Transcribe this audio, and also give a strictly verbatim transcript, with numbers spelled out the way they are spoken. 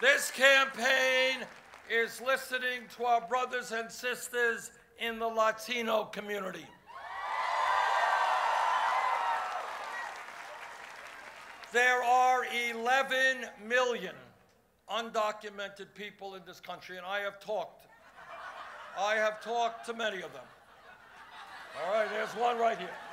This campaign is listening to our brothers and sisters in the Latino community. There are eleven million undocumented people in this country, and I have talked. I have talked to many of them. All right, there's one right here.